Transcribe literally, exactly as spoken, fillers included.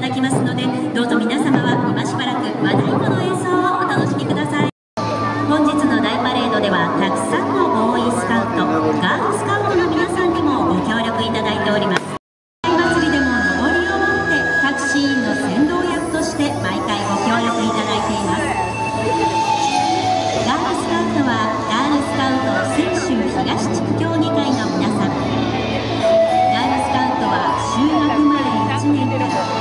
ただきますので、どうぞ皆様は今しばらく和太鼓の演奏をお楽しみください。本日の大パレードではたくさんのボーイスカウト、ガールスカウトの皆さんにもご協力いただいております。お祭りでものぼりを持ってタクシーの先導役として毎回ご協力いただいています。ガールスカウトはガールスカウト泉州東地区協議会の皆さん、ガールスカウトは修学前いちねんから